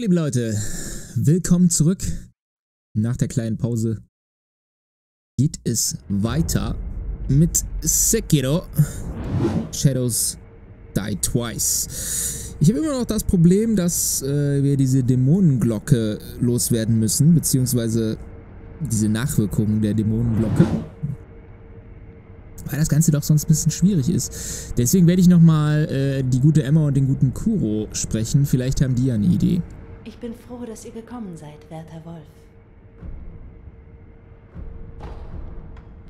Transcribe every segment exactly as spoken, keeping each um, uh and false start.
lieben Leute, willkommen zurück. Nach der kleinen Pause geht es weiter mit Sekiro, Shadows Die Twice. Ich habe immer noch das Problem, dass äh, wir diese Dämonenglocke loswerden müssen, beziehungsweise diese Nachwirkungen der Dämonenglocke, weil das Ganze doch sonst ein bisschen schwierig ist. Deswegen werde ich nochmal äh, die gute Emma und den guten Kuro sprechen. Vielleicht haben die ja eine Idee. Ich bin froh, dass ihr gekommen seid, werter Wolf.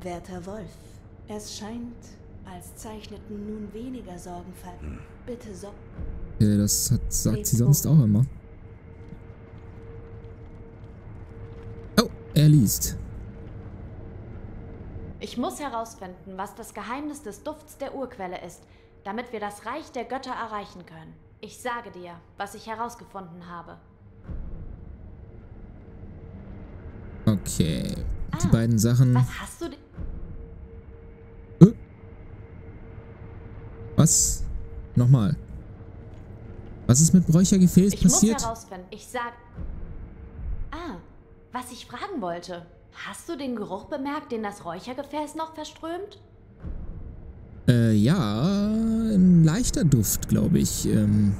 Werter Wolf, es scheint, als zeichneten nun weniger Sorgenfalten. Bitte so... Ja, das hat, sagt sie sonst auch immer. Oh, er liest. Ich muss herausfinden, was das Geheimnis des Dufts der Urquelle ist, damit wir das Reich der Götter erreichen können. Ich sage dir, was ich herausgefunden habe. Okay, ah, die beiden Sachen... Was hast du denn? Äh? Was? Nochmal. Was ist mit Bräuchergefäß ich passiert? Ich muss herausfinden, ich sage... Ah, was ich fragen wollte... Hast du den Geruch bemerkt, den das Räuchergefäß noch verströmt? Äh, ja, ein leichter Duft, glaube ich, ähm,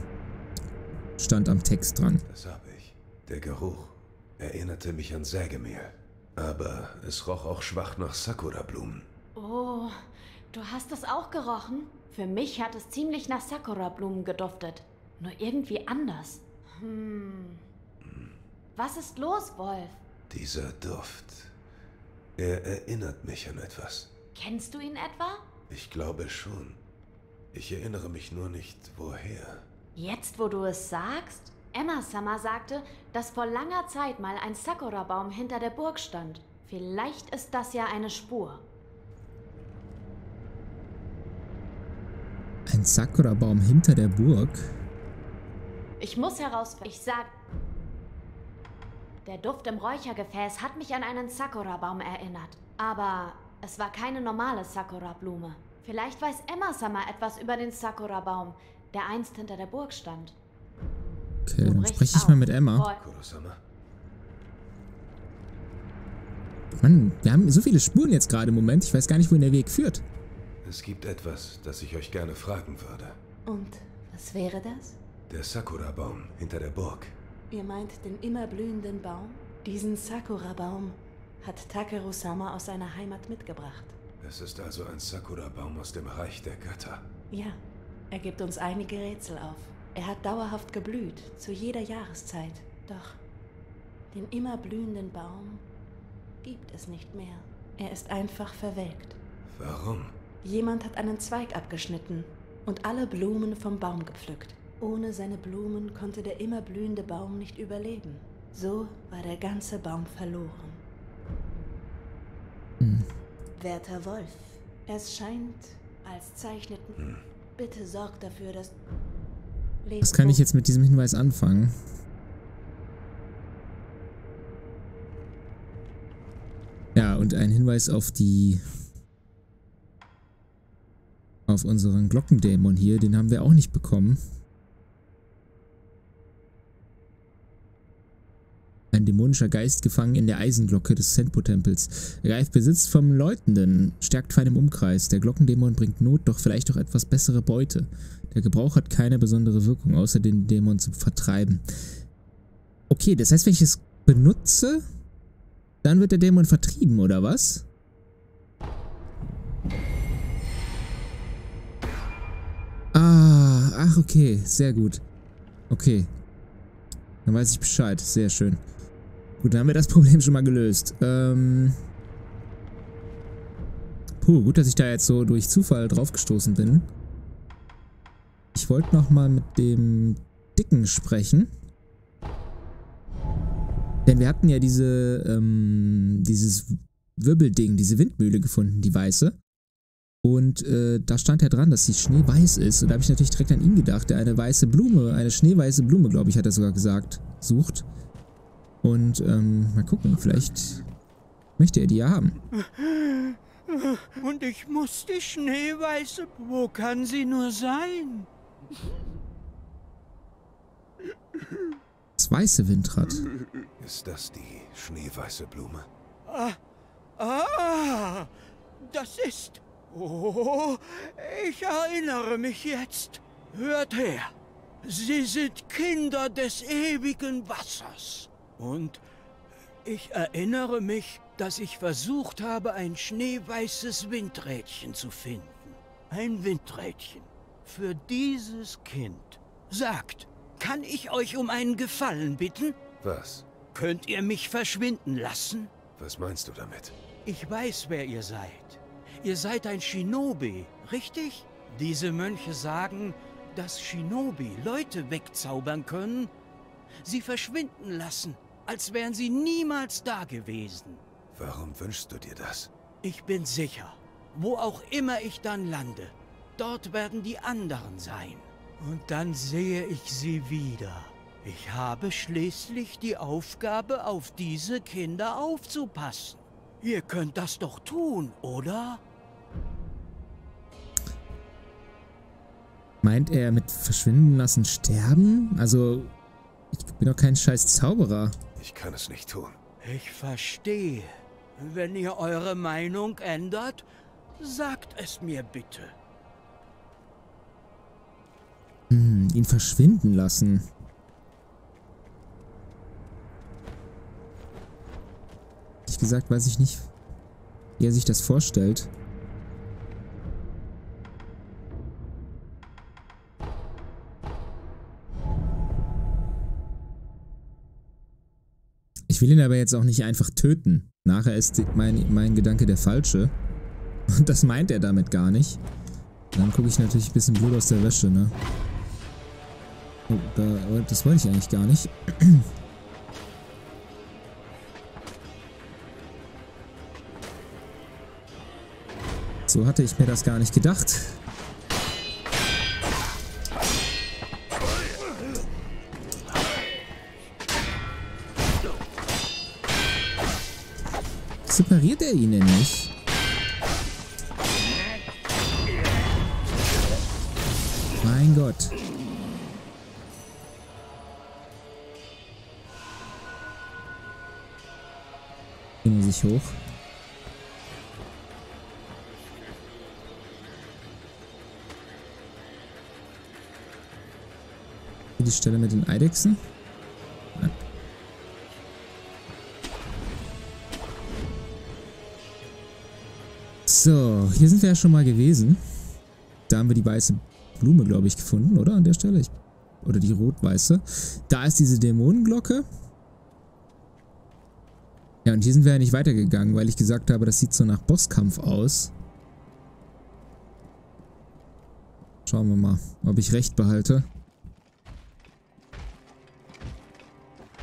stand am Text dran. Das habe ich. Der Geruch erinnerte mich an Sägemehl, aber es roch auch schwach nach Sakura-Blumen. Oh, du hast es auch gerochen? Für mich hat es ziemlich nach Sakura-Blumen geduftet, nur irgendwie anders. Hm. Hm. Was ist los, Wolf? Dieser Duft, er erinnert mich an etwas. Kennst du ihn etwa? Ich glaube schon. Ich erinnere mich nur nicht, woher. Jetzt, wo du es sagst? Emma-sama sagte, dass vor langer Zeit mal ein Sakura-Baum hinter der Burg stand. Vielleicht ist das ja eine Spur. Ein Sakura-Baum hinter der Burg? Ich muss herausfinden. Ich sag... Der Duft im Räuchergefäß hat mich an einen Sakura-Baum erinnert. Aber es war keine normale Sakura-Blume. Vielleicht weiß Emma-sama etwas über den Sakura-Baum, der einst hinter der Burg stand. Okay, dann spreche ich mal mit Emma. Mann, wir haben so viele Spuren jetzt gerade im Moment. Ich weiß gar nicht, wohin der Weg führt. Es gibt etwas, das ich euch gerne fragen würde. Und was wäre das? Der Sakura-Baum hinter der Burg. Ihr meint den immer blühenden Baum? Diesen Sakura-Baum hat Takeru-sama aus seiner Heimat mitgebracht. Es ist also ein Sakura-Baum aus dem Reich der Götter. Ja, er gibt uns einige Rätsel auf. Er hat dauerhaft geblüht, zu jeder Jahreszeit. Doch den immer blühenden Baum gibt es nicht mehr. Er ist einfach verwelkt. Warum? Jemand hat einen Zweig abgeschnitten und alle Blumen vom Baum gepflückt. Ohne seine Blumen konnte der immer blühende Baum nicht überleben. So war der ganze Baum verloren. Hm. Werter Wolf, es scheint, als zeichneten... Hm. Bitte sorg dafür, dass... Was kann ich jetzt mit diesem Hinweis anfangen? Ja, und ein Hinweis auf die... auf unseren Glockendämon hier, den haben wir auch nicht bekommen. Ein dämonischer Geist gefangen in der Eisenglocke des Senpo-Tempels. Ergreift Besitz vom Läutenden, stärkt Feinde im Umkreis. Der Glockendämon bringt Not, doch vielleicht auch etwas bessere Beute. Der Gebrauch hat keine besondere Wirkung, außer den Dämon zu vertreiben. Okay, das heißt, wenn ich es benutze, dann wird der Dämon vertrieben, oder was? Ah, ach okay, sehr gut. Okay, dann weiß ich Bescheid, sehr schön. Gut, dann haben wir das Problem schon mal gelöst. Ähm Puh, gut, dass ich da jetzt so durch Zufall draufgestoßen bin. Ich wollte nochmal mit dem Dicken sprechen. Denn wir hatten ja diese, ähm, dieses Wirbelding, diese Windmühle gefunden, die weiße. Und äh, da stand ja dran, dass sie schneeweiß ist. Und da habe ich natürlich direkt an ihn gedacht, der eine weiße Blume, eine schneeweiße Blume, glaube ich, hat er sogar gesagt, sucht. Und, ähm, mal gucken, vielleicht möchte er die ja haben. Und ich muss die schneeweiße, wo kann sie nur sein? Das das weiße Windrad. Ist das die schneeweiße Blume? Ah, ah, das ist... Oh, ich erinnere mich jetzt. Hört her. Sie sind Kinder des ewigen Wassers. Und ich erinnere mich, dass ich versucht habe, ein schneeweißes Windrädchen zu finden. Ein Windrädchen. Für dieses Kind. Sagt, kann ich euch um einen Gefallen bitten? Was? Könnt ihr mich verschwinden lassen? Was meinst du damit? Ich weiß, wer ihr seid. Ihr seid ein Shinobi, richtig? Diese Mönche sagen, dass Shinobi Leute wegzaubern können, sie verschwinden lassen, als wären sie niemals da gewesen. Warum wünschst du dir das? Ich bin sicher, wo auch immer ich dann lande, dort werden die anderen sein. Und dann sehe ich sie wieder. Ich habe schließlich die Aufgabe, auf diese Kinder aufzupassen. Ihr könnt das doch tun, oder? Meint er mit verschwinden lassen sterben? Also, ich bin doch kein scheiß Zauberer. Ich kann es nicht tun. Ich verstehe. Wenn ihr eure Meinung ändert, sagt es mir bitte. Hm, ihn verschwinden lassen. Ehrlich gesagt weiß ich nicht, wie er sich das vorstellt. Ich will ihn aber jetzt auch nicht einfach töten. Nachher ist mein, mein Gedanke der falsche. Und das meint er damit gar nicht. Dann gucke ich natürlich ein bisschen Blut aus der Wäsche, ne? Oh, da, das wollte ich eigentlich gar nicht. So hatte ich mir das gar nicht gedacht. Repariert er ihn denn nicht? Mein Gott. Gehen wir sich hoch. Die Stelle mit den Eidechsen. So, hier sind wir ja schon mal gewesen. Da haben wir die weiße Blume, glaube ich, gefunden, oder? An der Stelle. Ich, oder die rot-weiße. Da ist diese Dämonenglocke. Ja, und hier sind wir ja nicht weitergegangen, weil ich gesagt habe, das sieht so nach Bosskampf aus. Schauen wir mal, ob ich recht behalte.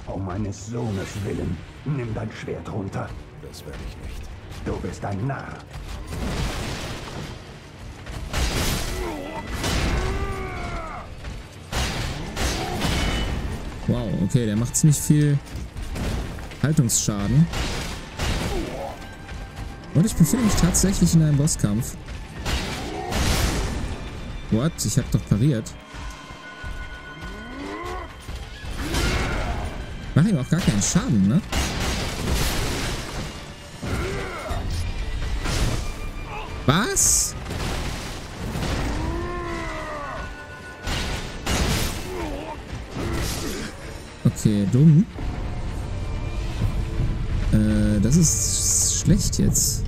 Um meines Sohnes willen, nimm dein Schwert runter. Das werde ich nicht. Du bist ein Narr. Wow, okay, der macht ziemlich viel Haltungsschaden. Und ich befinde mich tatsächlich in einem Bosskampf. What? Ich hab doch pariert. Mach ihm auch gar keinen Schaden, ne? Was? Okay, dumm. Äh, das ist schlecht jetzt.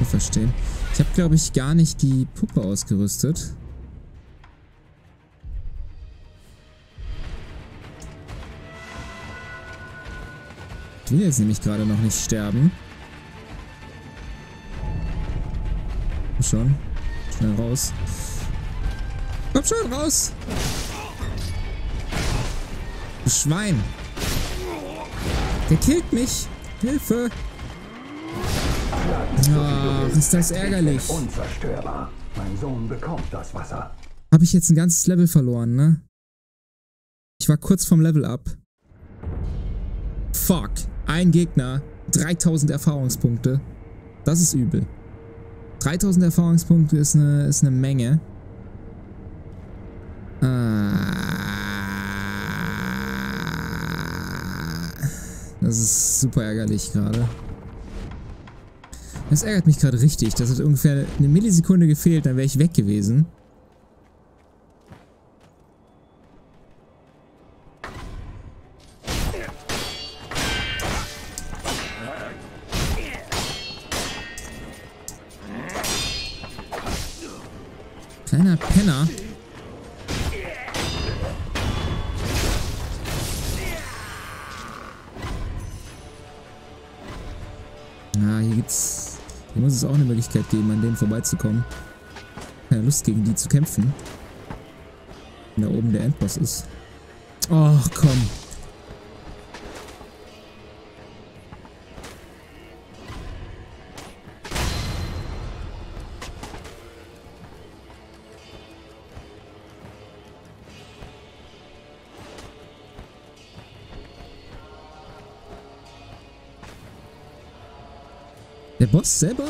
Ich verstehe. Ich habe, glaube ich, gar nicht die Puppe ausgerüstet. Ich will jetzt nämlich gerade noch nicht sterben. Schon. Schnell raus. Komm schon, raus! Du Schwein! Der killt mich! Hilfe! Ach, ist das ärgerlich. Unzerstörbar. Mein Sohn bekommt das Wasser. Habe ich jetzt ein ganzes Level verloren, ne? Ich war kurz vom Level up. Fuck. Ein Gegner, dreitausend Erfahrungspunkte. Das ist übel. dreitausend Erfahrungspunkte ist eine, ist eine Menge. Äh, Das ist super ärgerlich gerade. Das ärgert mich gerade richtig. Das hat ungefähr eine Millisekunde gefehlt, dann wäre ich weg gewesen. Kleiner Penner. Na, ah, hier gibt's. Hier muss es auch eine Möglichkeit geben, an denen vorbeizukommen. Keine Lust, gegen die zu kämpfen. Wenn da oben der Endboss ist. Oh, komm. Der Boss selber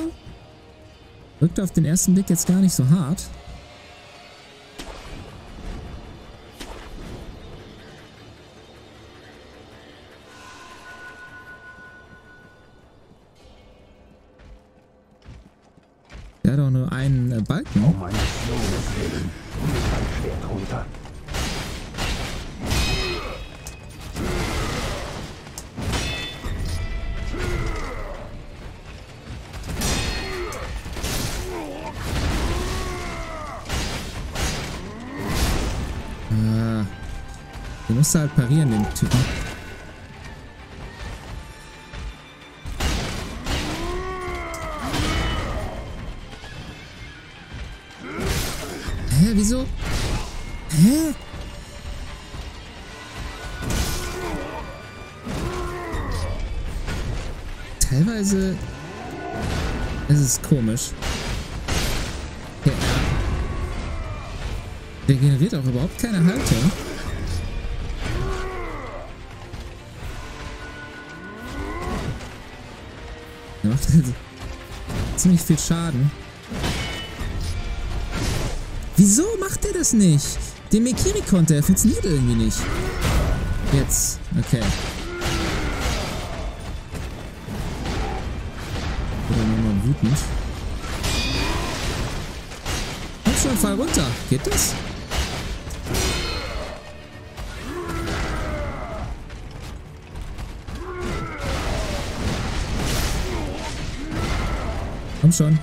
wirkte auf den ersten Blick jetzt gar nicht so hart. Der hat auch nur einen äh, Balken. Oh mein Gott, schwer drunter. Du musst halt parieren, den Typen. Hä, wieso? Hä? Teilweise... Es ist komisch. Der, der generiert auch überhaupt keine Haltung. Er macht also ziemlich viel Schaden. Wieso macht er das nicht? Den Mikiri-Konter, er funktioniert irgendwie nicht. Jetzt, okay. Oder nochmal wütend. Komm schon, fall runter. Geht das? Komm schon.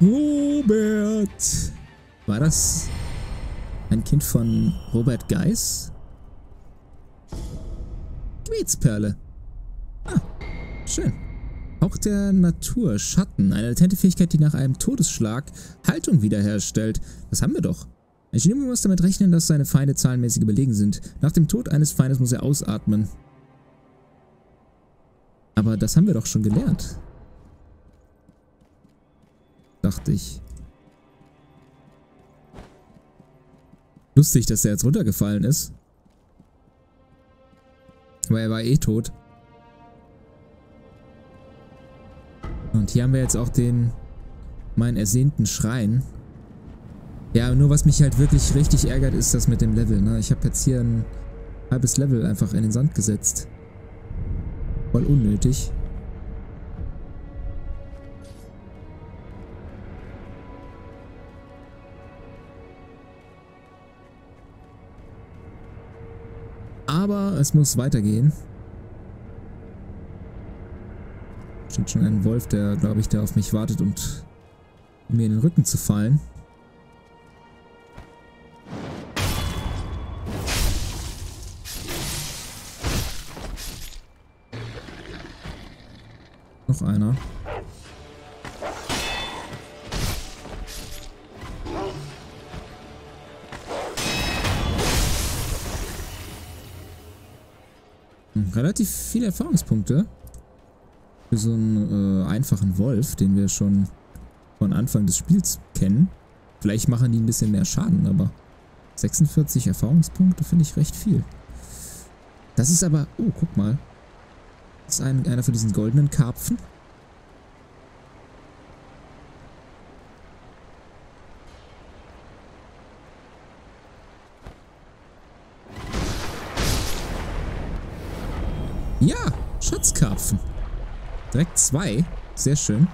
Robert! War das ein Kind von Robert Geiss? Gebetsperle. Ah, schön. Auch der Natur, Schatten, eine latente Fähigkeit, die nach einem Todesschlag Haltung wiederherstellt. Das haben wir doch. Ein Shinobi muss damit rechnen, dass seine Feinde zahlenmäßig überlegen sind. Nach dem Tod eines Feindes muss er ausatmen. Aber das haben wir doch schon gelernt. Dachte ich. Lustig, dass der jetzt runtergefallen ist. Aber er war eh tot. Und hier haben wir jetzt auch den... meinen ersehnten Schrein. Ja, nur was mich halt wirklich richtig ärgert, ist das mit dem Level, ne? Ich habe jetzt hier ein halbes Level einfach in den Sand gesetzt. Voll unnötig. Aber es muss weitergehen. Da steht schon ein Wolf, der, glaube ich, da auf mich wartet, und um mir in den Rücken zu fallen. Noch einer. Hm, relativ viele Erfahrungspunkte für so einen äh, einfachen Wolf, den wir schon von Anfang des Spiels kennen. Vielleicht machen die ein bisschen mehr Schaden, aber sechsundvierzig Erfahrungspunkte finde ich recht viel. Das ist aber... Oh, guck mal. Ist ein, einer von diesen goldenen Karpfen. Ja, Schatzkarpfen. Direkt zwei. Sehr schön.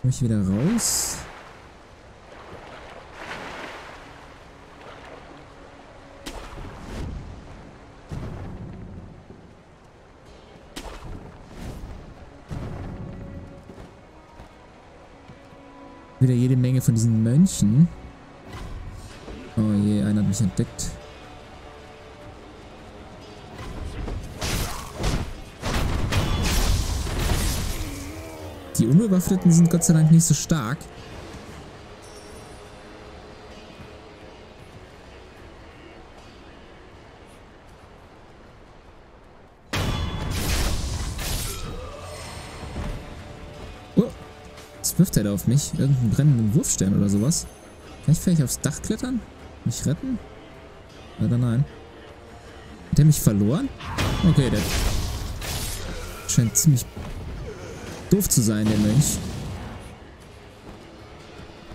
Komme ich wieder raus? Wieder jede Menge von diesen Mönchen. Oh je, einer hat mich entdeckt. Die Unbewaffneten sind Gott sei Dank nicht so stark. Oh, was wirft er da auf mich? Irgendeinen brennenden Wurfstern oder sowas? Kann ich vielleicht aufs Dach klettern? Mich retten? Leider nein. Hat der mich verloren? Okay, der scheint ziemlich doof zu sein, der Mensch.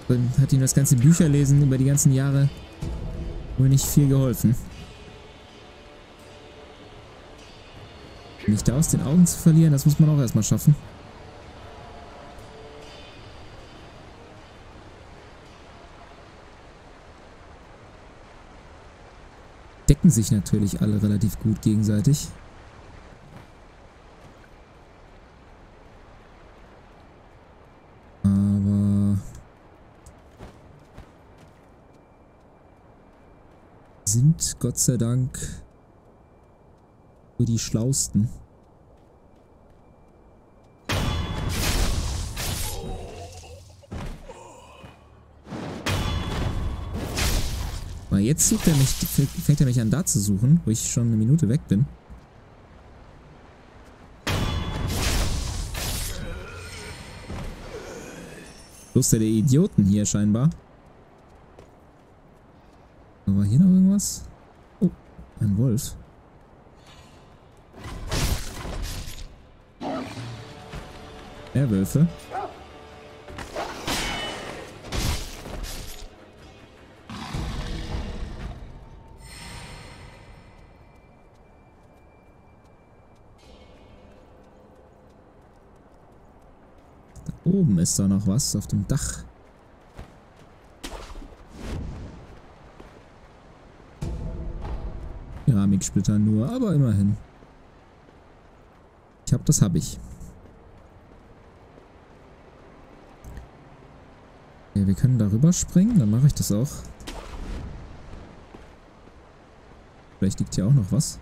Dann hat ihm das ganze Bücherlesen über die ganzen Jahre wohl nicht viel geholfen. Mich da aus den Augen zu verlieren, das muss man auch erstmal schaffen. Decken sich natürlich alle relativ gut gegenseitig. Sind Gott sei Dank nur die Schlausten. Aber jetzt sucht er mich, fängt er mich an, da zu suchen, wo ich schon eine Minute weg bin. Kloster der Idioten hier scheinbar. War hier noch irgendwas? Oh, ein Wolf. Mehr Wölfe. Da oben ist da noch was auf dem Dach. Keramiksplitter nur, aber immerhin. Ich hab, das hab ich. Ja, wir können darüber springen, dann mache ich das auch. Vielleicht liegt hier auch noch was.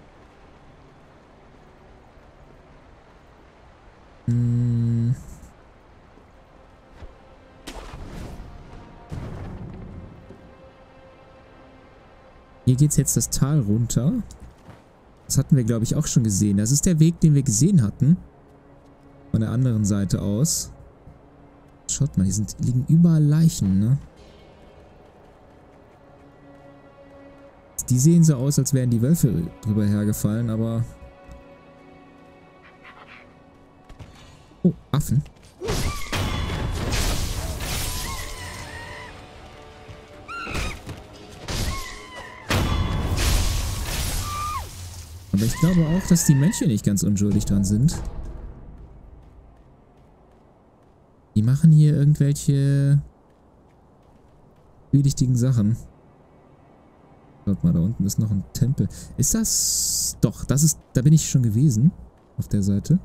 Hm. Hier geht es jetzt das Tal runter. Das hatten wir, glaube ich, auch schon gesehen. Das ist der Weg, den wir gesehen hatten. Von der anderen Seite aus. Schaut mal, hier sind, liegen überall Leichen, ne? Die sehen so aus, als wären die Wölfe drüber hergefallen, aber... Oh, Affen. Aber ich glaube auch, dass die Mönche nicht ganz unschuldig dran sind. Die machen hier irgendwelche zwielichtigen Sachen. Schaut mal, da unten ist noch ein Tempel. Ist das... Doch, das ist... Da bin ich schon gewesen. Auf der Seite.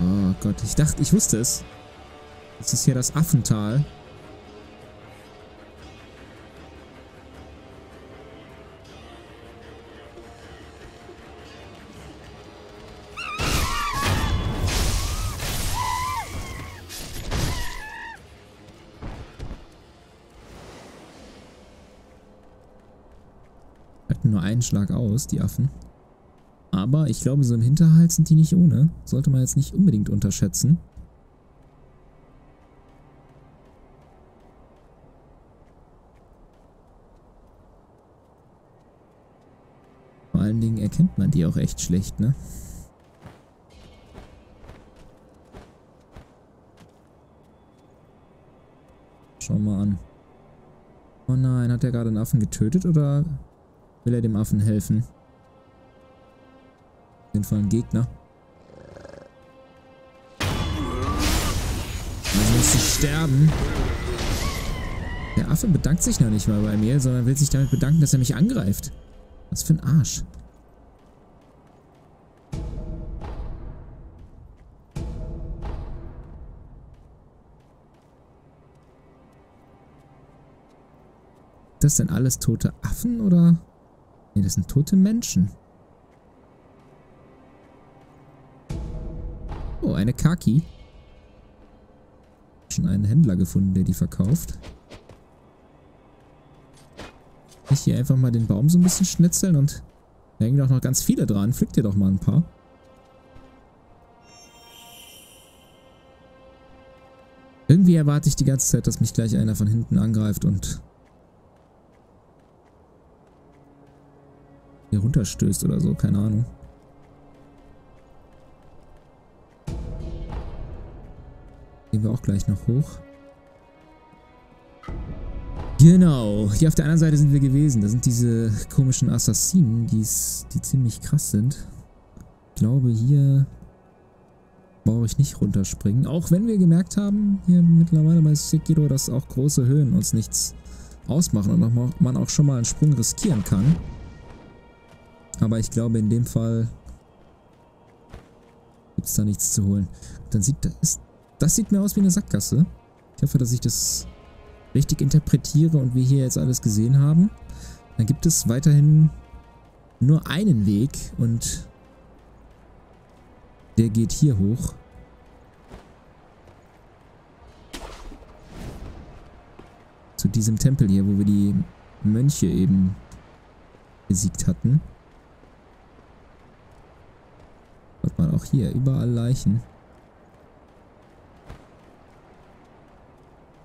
Oh Gott, ich dachte, ich wusste es. Das ist hier das Affental. Nur einen Schlag aus, die Affen. Aber ich glaube, so im Hinterhalt sind die nicht ohne. Sollte man jetzt nicht unbedingt unterschätzen. Vor allen Dingen erkennt man die auch echt schlecht, ne? Schau mal an. Oh nein, hat er gerade einen Affen getötet oder will er dem Affen helfen? Auf jeden Fall ein Gegner. Also muss ich sterben. Der Affe bedankt sich noch nicht mal bei mir, sondern will sich damit bedanken, dass er mich angreift. Was für ein Arsch. Das sind alles tote Affen oder? Ne, das sind tote Menschen. Oh, eine Kaki. Schon einen Händler gefunden, der die verkauft. Ich hier einfach mal den Baum so ein bisschen schnitzeln und da hängen doch noch ganz viele dran. Pflückt ihr doch mal ein paar. Irgendwie erwarte ich die ganze Zeit, dass mich gleich einer von hinten angreift und hier runterstößt oder so, keine Ahnung. Gehen wir auch gleich noch hoch. Genau, hier auf der anderen Seite sind wir gewesen. Da sind diese komischen Assassinen, die ziemlich krass sind. Ich glaube, hier brauche ich nicht runterspringen. Auch wenn wir gemerkt haben, hier mittlerweile bei Sekiro, dass auch große Höhen uns nichts ausmachen und man auch schon mal einen Sprung riskieren kann. Aber ich glaube, in dem Fall gibt es da nichts zu holen. Dann sieht das, das sieht mir aus wie eine Sackgasse. Ich hoffe, dass ich das richtig interpretiere und wir hier jetzt alles gesehen haben. Dann gibt es weiterhin nur einen Weg und der geht hier hoch. Zu diesem Tempel hier, wo wir die Mönche eben besiegt hatten. Schaut mal, auch hier, überall Leichen.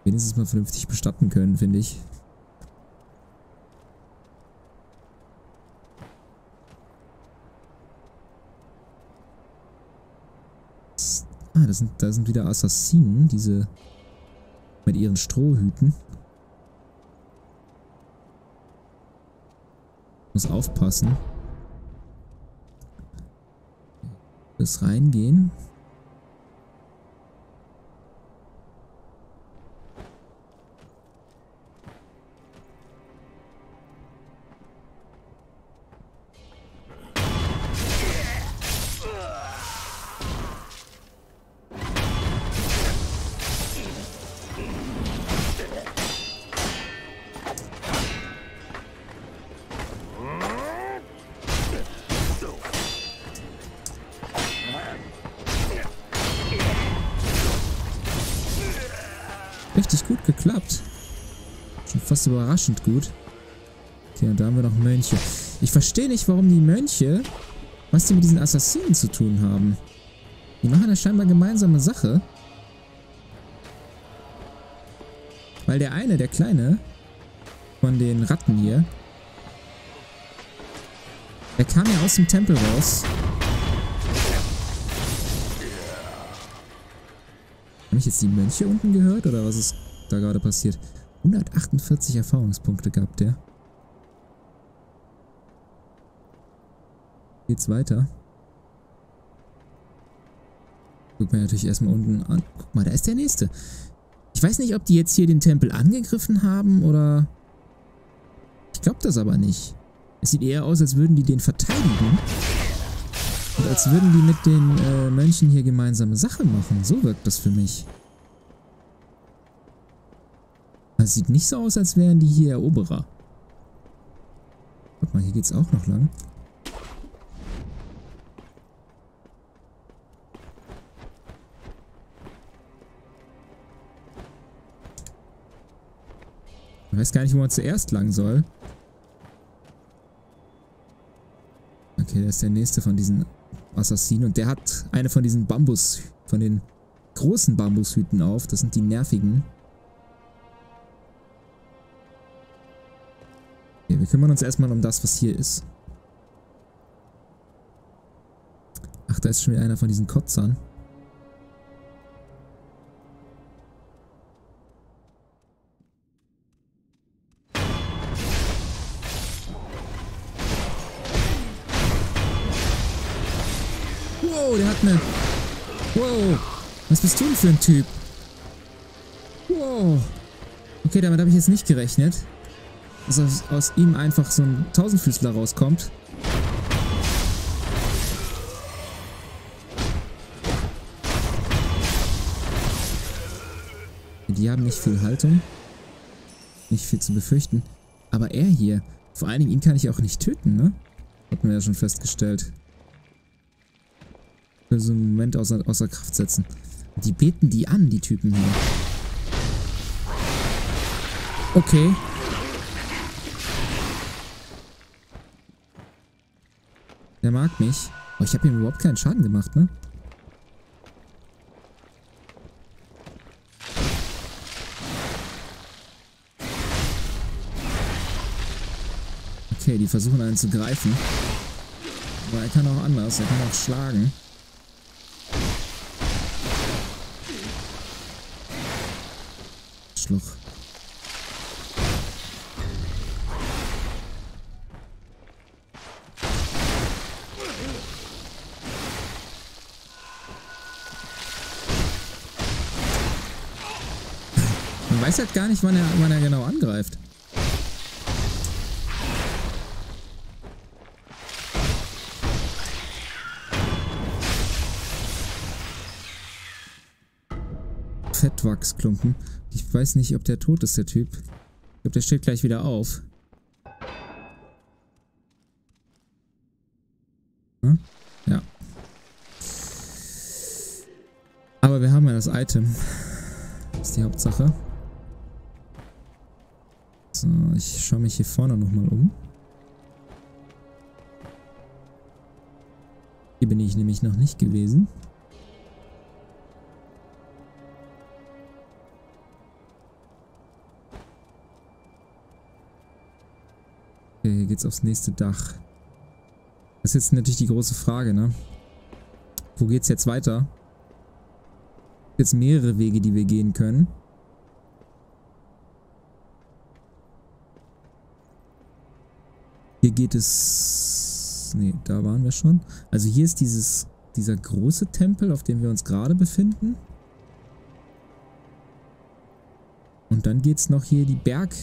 Wenigstens mal vernünftig bestatten können, finde ich. Ah, da sind, da sind wieder Assassinen, diese mit ihren Strohhüten. Muss aufpassen. Das reingehen. Richtig gut geklappt. Schon fast überraschend gut. Okay, und da haben wir noch Mönche. Ich verstehe nicht, warum die Mönche, was die mit diesen Assassinen zu tun haben. Die machen ja scheinbar gemeinsame Sache. Weil der eine, der Kleine, von den Ratten hier, der kam ja aus dem Tempel raus. Habe ich jetzt die Mönche unten gehört oder was ist da gerade passiert? hundertachtundvierzig Erfahrungspunkte gab der. Geht's weiter? Guck mir natürlich erstmal unten an. Guck mal, da ist der nächste. Ich weiß nicht, ob die jetzt hier den Tempel angegriffen haben oder... Ich glaube das aber nicht. Es sieht eher aus, als würden die den verteidigen. Und als würden die mit den äh, Mönchen hier gemeinsame Sache machen. So wirkt das für mich. Es sieht nicht so aus, als wären die hier Eroberer. Guck mal, hier geht's auch noch lang. Ich weiß gar nicht, wo man zuerst lang soll. Okay, da ist der nächste von diesen Assassinen und der hat eine von diesen Bambus, von den großen Bambushüten auf. Das sind die nervigen. Okay, wir kümmern uns erstmal um das, was hier ist. Ach, da ist schon wieder einer von diesen Kotzern. Wow, der hat eine... Wow. Was bist du denn für ein Typ? Wow. Okay, damit habe ich jetzt nicht gerechnet. Dass aus, aus ihm einfach so ein Tausendfüßler rauskommt. Die haben nicht viel Haltung. Nicht viel zu befürchten. Aber er hier, vor allen Dingen ihn kann ich auch nicht töten, ne? Hatten wir ja schon festgestellt. Für so einen Moment außer, außer Kraft setzen. Die beten die an, die Typen hier. Okay. Der mag mich. Oh, ich habe ihm überhaupt keinen Schaden gemacht, ne? Okay, die versuchen einen zu greifen. Aber er kann auch anders, er kann auch schlagen. Schluch. Man weiß halt gar nicht, wann er, wann er genau angreift. Fettwachsklumpen. Ich weiß nicht, ob der tot ist, der Typ. Ich glaube, der steht gleich wieder auf. Hm? Ja. Aber wir haben ja das Item. Das ist die Hauptsache. So, ich schaue mich hier vorne nochmal um. Hier bin ich nämlich noch nicht gewesen. Okay, hier geht's aufs nächste Dach. Das ist jetzt natürlich die große Frage, ne? Wo geht's jetzt weiter? Es gibt jetzt mehrere Wege, die wir gehen können. Hier geht es... Ne, da waren wir schon. Also hier ist dieses, dieser große Tempel, auf dem wir uns gerade befinden. Und dann geht's noch hier die Berg...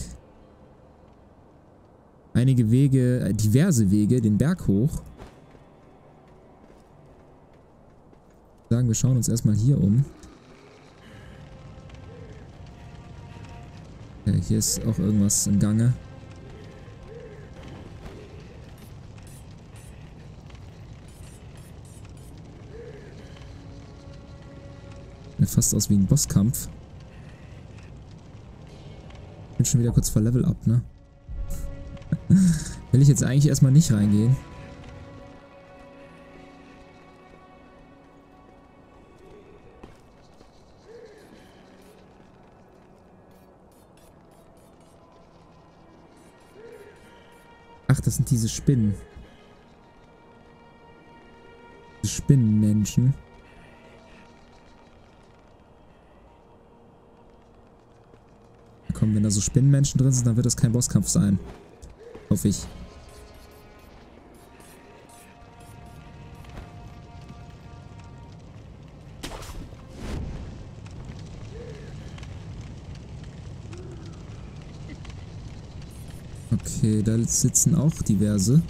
Einige Wege, diverse Wege, den Berg hoch. Ich würde sagen, wir schauen uns erstmal hier um. Ja, hier ist auch irgendwas im Gange. Sieht fast aus wie ein Bosskampf. Ich bin schon wieder kurz vor Level Up, ne? Will ich jetzt eigentlich erstmal nicht reingehen. Ach, das sind diese Spinnen. Diese Spinnenmenschen. Komm, wenn da so Spinnenmenschen drin sind, dann wird das kein Bosskampf sein. Hoffe ich. Okay, da sitzen auch diverse.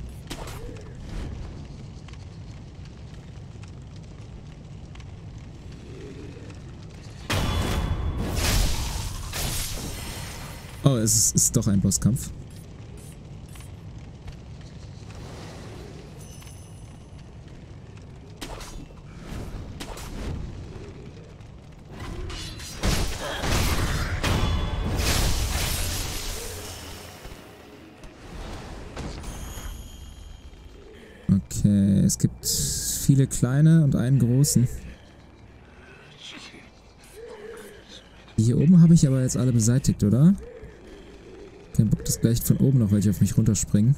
Oh, es ist doch ein Bosskampf. Es gibt viele kleine und einen großen. Die hier oben habe ich aber jetzt alle beseitigt, oder? Kein Bock, dass gleich von oben noch welche auf mich runterspringen.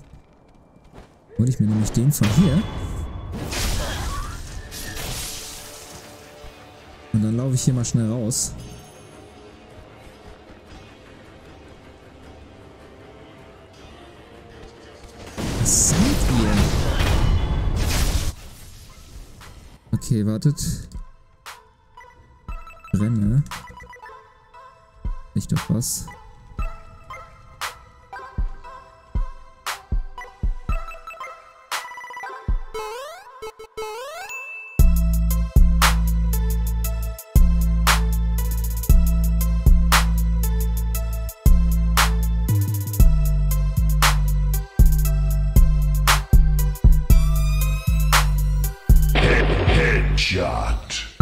Hol ich mir nämlich den von hier. Und dann laufe ich hier mal schnell raus. Okay, wartet. Brenne. Nicht doch was. Shot.